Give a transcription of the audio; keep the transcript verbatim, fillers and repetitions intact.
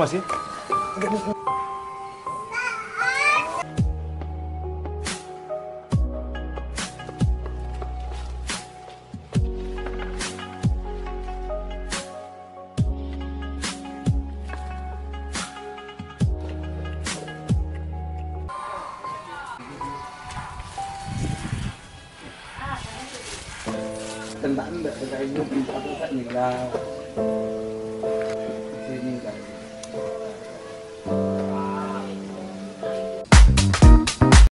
algo así. Tentang tidak terkait dengan pintu apa tak ni lah.